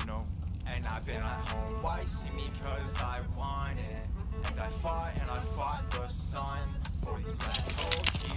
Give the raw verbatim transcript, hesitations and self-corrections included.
you know. And I've been at home, why see me, cause I want it. And I fought and I fought the sun for these black holes.